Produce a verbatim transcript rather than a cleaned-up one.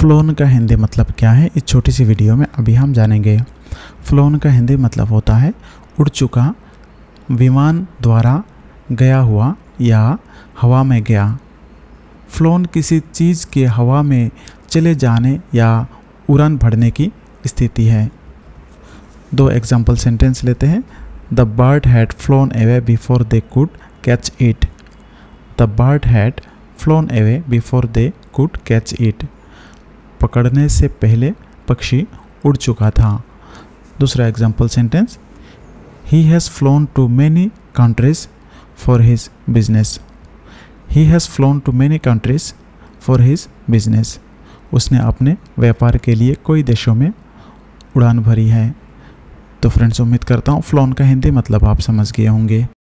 Phloem का हिंदी मतलब क्या है, इस छोटी सी वीडियो में अभी हम जानेंगे। फ्लोन का हिंदी मतलब होता है उड़ चुका, विमान द्वारा गया हुआ या हवा में गया। फ्लोन किसी चीज़ के हवा में चले जाने या उड़ान भरने की स्थिति है। दो एग्जाम्पल सेंटेंस लेते हैं। The bird had flown away before they could catch it. The bird had flown away before they could catch it. पकड़ने से पहले पक्षी उड़ चुका था। दूसरा example sentence, he has flown to many countries for his business. He has flown to many countries for his business. उसने अपने व्यापार के लिए कई देशों में उड़ान भरी है। तो फ्रेंड्स, उम्मीद करता हूँ फ्लोन का हिंदी मतलब आप समझ गए होंगे।